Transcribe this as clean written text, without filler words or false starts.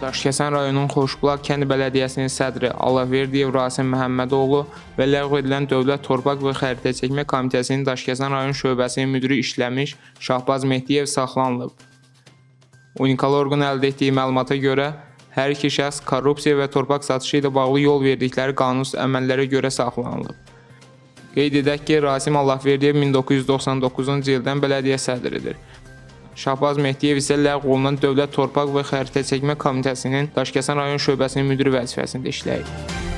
Daşkəsən rayonunun Xoşbulaq kənd bələdiyyəsinin sədri Allahverdiyev Rasim Məhəmməd oğlu və ləğv edilən Dövlət Torpaq və Xəritə Çəkmə Komitəsinin Daşkəsən rayon şöbəsinin müdiri işləmiş Şahbaz Mehdiyev saxlanılıb. Unikal.org-un əldə etdiyi məlumata görə, hər iki şəxs korrupsiya və torpaq satışı ilə bağlı yol verdikləri qanunsuz əməllərə görə saxlanılıb. Qeyd edək ki, Rasim Allahverdiyev 1999-cu ildən bələdiyyə sədridir. Şahbaz Mehdiyev isə ləğv olunan Dövlət Torpaq və Xəritə Çəkmə Komitəsinin Daşkəsən rayon şöbəsinin müdiri vəzifəsində işləyir.